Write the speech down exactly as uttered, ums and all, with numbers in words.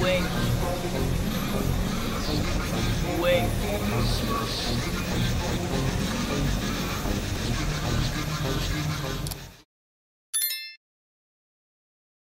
Wait. Wait. Wait.